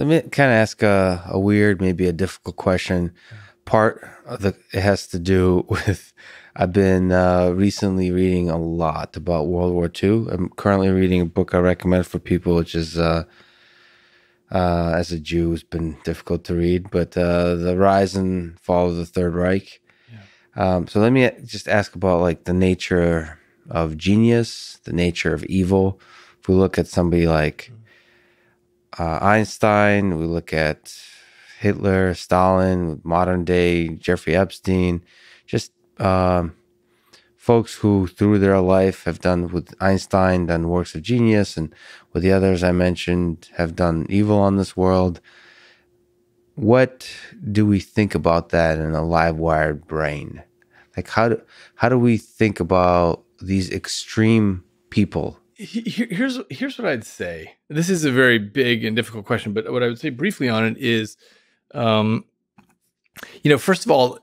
Let me kind of ask a weird, maybe a difficult question. Part of it has to do with, I've been recently reading a lot about World War II. I'm currently reading a book I recommend for people, which is, as a Jew, it's been difficult to read, but The Rise and Fall of the Third Reich. Yeah. So let me just ask about like the nature of genius, the nature of evil. If we look at somebody like Einstein, we look at Hitler, Stalin, modern day Jeffrey Epstein, just folks who through their life have done, with Einstein, done works of genius, and with the others I mentioned have done evil on this world. What do we think about that in a live wired brain? Like how do we think about these extreme people? Here's what I'd say. This is a very big and difficult question, but what I would say briefly on it is, you know, first of all,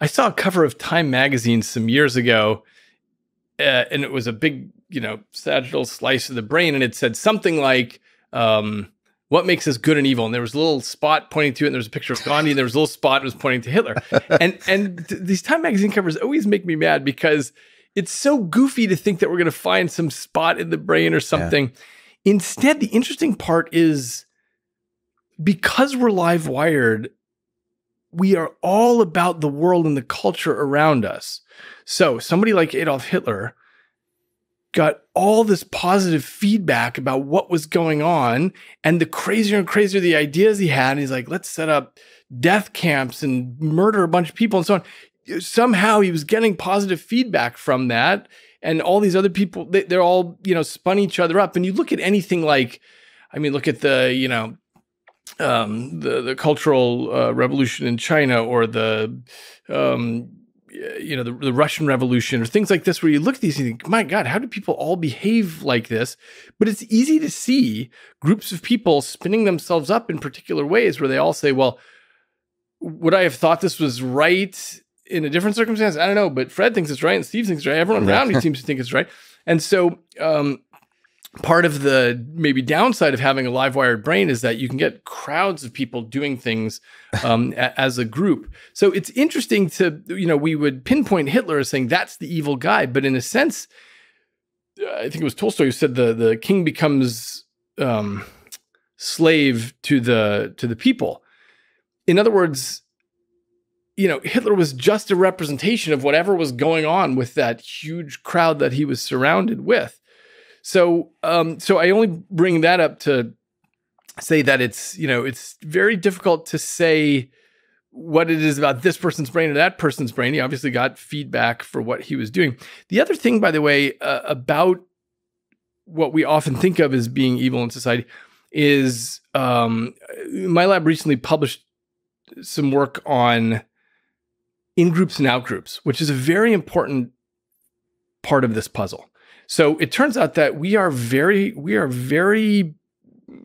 I saw a cover of Time magazine some years ago, and it was a big, you know, sagittal slice of the brain, and it said something like, what makes us good and evil? And there was a little spot pointing to it, and there was a picture of Gandhi, and there was a little spot that was pointing to Hitler. And these Time magazine covers always make me mad because it's so goofy to think that we're going to find some spot in the brain or something. Yeah. Instead, the interesting part is because we're live wired, we are all about the world and the culture around us. So somebody like Adolf Hitler got all this positive feedback about what was going on, and the crazier and crazier the ideas he had, and he's like, let's set up death camps and murder a bunch of people and so on. Somehow he was getting positive feedback from that, and all these other people, they're all, you know, spun each other up. And you look at anything like, I mean, look at the, you know, the Cultural Revolution in China, or the, you know, the Russian Revolution, or things like this, where you look at these and you think, my God, how do people all behave like this? But it's easy to see groups of people spinning themselves up in particular ways where they all say, well, would I have thought this was right in a different circumstance? I don't know, but Fred thinks it's right, and Steve thinks it's right. Everyone around me seems to think it's right. And so part of the maybe downside of having a live-wired brain is that you can get crowds of people doing things as a group. So it's interesting to, you know, we would pinpoint Hitler as saying that's the evil guy. But in a sense, I think it was Tolstoy who said the king becomes slave to the people. In other words, you know, Hitler was just a representation of whatever was going on with that huge crowd that he was surrounded with. So, so I only bring that up to say that it's, you know, it's very difficult to say what it is about this person's brain or that person's brain. He obviously got feedback for what he was doing. The other thing, by the way, about what we often think of as being evil in society is, my lab recently published some work on in-groups and out-groups, which is a very important part of this puzzle. So it turns out that we are very, you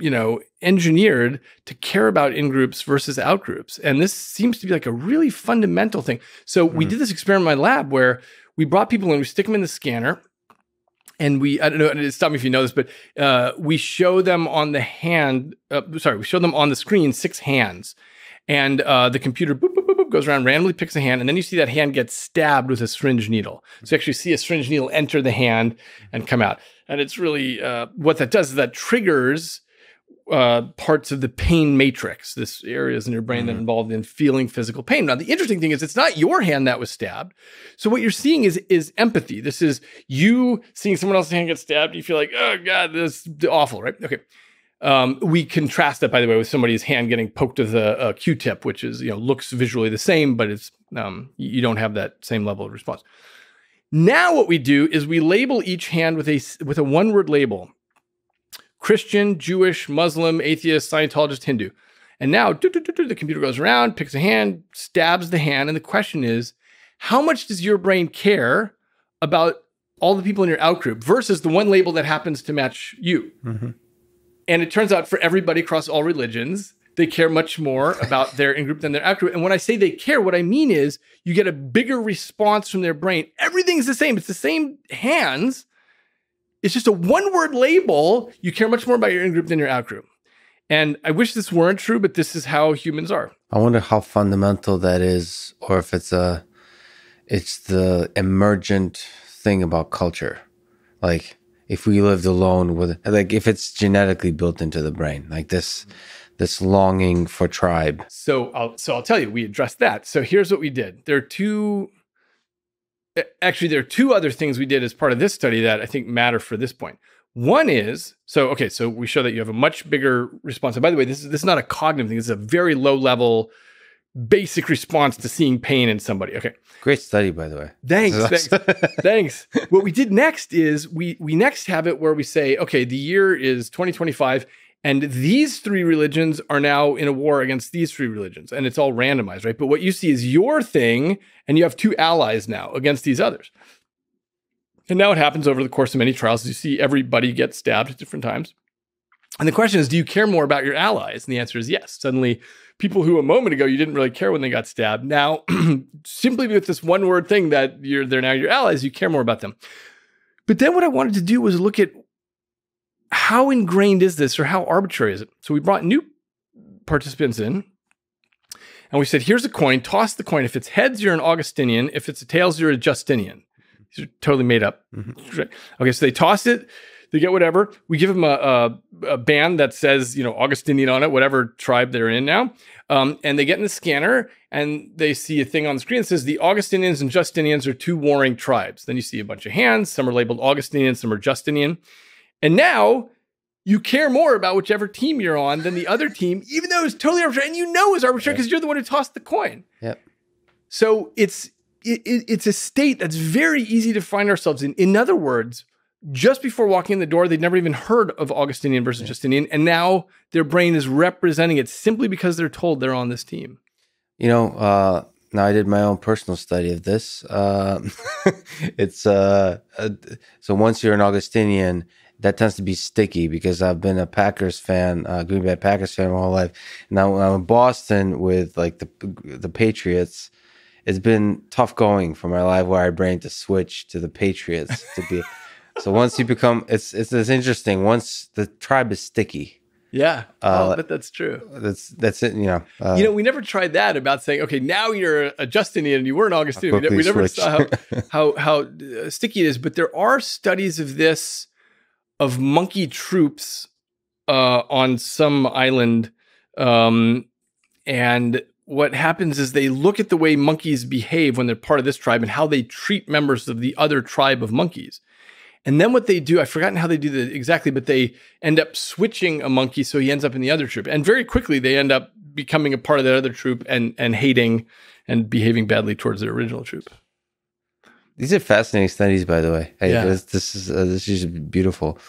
know, engineered to care about in-groups versus out-groups. And this seems to be like a really fundamental thing. So we did this experiment in my lab where we brought people in, we stick them in the scanner, and we, I don't know, stop me if you know this, but we show them on the hand, sorry, we show them on the screen 6 hands. And the computer boop, boop, boop, boop, goes around, randomly picks a hand, and then you see that hand get stabbed with a syringe needle. So you actually see a syringe needle enter the hand and come out. And it's really, what that does is that triggers parts of the pain matrix, this areas in your brain that are involved in feeling physical pain. Now, the interesting thing is it's not your hand that was stabbed. So what you're seeing is empathy. This is you seeing someone else's hand get stabbed. You feel like, oh, God, this is awful, right? Okay. We contrast that, by the way, with somebody's hand getting poked with a Q-tip, which is, you know, looks visually the same, but it's, you don't have that same level of response. Now what we do is we label each hand with a one-word label: Christian, Jewish, Muslim, atheist, Scientologist, Hindu. And now the computer goes around, picks a hand, stabs the hand. And the question is, how much does your brain care about all the people in your outgroup versus the one label that happens to match you? Mm-hmm. And it turns out for everybody across all religions, they care much more about their in-group than their out-group. And when I say they care, what I mean is you get a bigger response from their brain. Everything's the same. It's the same hands. It's just a one-word label. You care much more about your in-group than your out-group. And I wish this weren't true, but this is how humans are. I wonder how fundamental that is, or if it's a, it's the emergent thing about culture. Like if we lived alone with, like if it's genetically built into the brain, like this, this longing for tribe. So I'll tell you, we addressed that. So here's what we did. There are two other things we did as part of this study that I think matter for this point. One is, so we show that you have a much bigger response. And by the way, this is not a cognitive thing. This is a very low level basic response to seeing pain in somebody. Okay. Great study, by the way. Thanks. Thanks. What we did next is we next have it where we say, okay, the year is 2025 and these three religions are now in a war against these three religions, and it's all randomized, right? But what you see is your thing, and you have two allies now against these others. And now it happens over the course of many trials. You see everybody get stabbed at different times. And the question is, do you care more about your allies? And the answer is yes. Suddenly, people who a moment ago you didn't really care when they got stabbed, now simply with this one word thing that they're now your allies, you care more about them. But then what I wanted to do was look at how ingrained is this, or how arbitrary is it? So we brought new participants in, and we said, here's a coin, toss the coin. If it's heads, you're an Augustinian. If it's tails, you're a Justinian. These are totally made up. Mm-hmm. Okay, so they toss it. They get whatever. We give them a band that says, you know, Augustinian on it, whatever tribe they're in now. And they get in the scanner and they see a thing on the screen that says the Augustinians and Justinians are two warring tribes. Then you see a bunch of hands. Some are labeled Augustinian, some are Justinian. And now you care more about whichever team you're on than the other team, even though it's totally arbitrary. And you know it's arbitrary because you're the one who tossed the coin. Yep. So it's a state that's very easy to find ourselves in. In other words, just before walking in the door, they'd never even heard of Augustinian versus Justinian, and now their brain is representing it simply because they're told they're on this team. You know, now I did my own personal study of this. So once you're an Augustinian, that tends to be sticky because I've been a Packers fan, Green Bay Packers fan my whole life. Now when I'm in Boston with like the Patriots, it's been tough going for my live wire brain to switch to the Patriots to be. So once you become, it's interesting. Once the tribe is sticky, yeah, but that's true. That's it. You know, we never tried that about saying, okay, now you're a Justinian and you were an Augustinian. We never saw how sticky it is. But there are studies of this, of monkey troops on some island, and what happens is they look at the way monkeys behave when they're part of this tribe and how they treat members of the other tribe of monkeys. And then what they do, I've forgotten how they do that exactly, but they end up switching a monkey so he ends up in the other troop. And very quickly, they end up becoming a part of that other troop and hating and behaving badly towards their original troop. These are fascinating studies, by the way. Hey, yeah. This is beautiful.